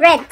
Red.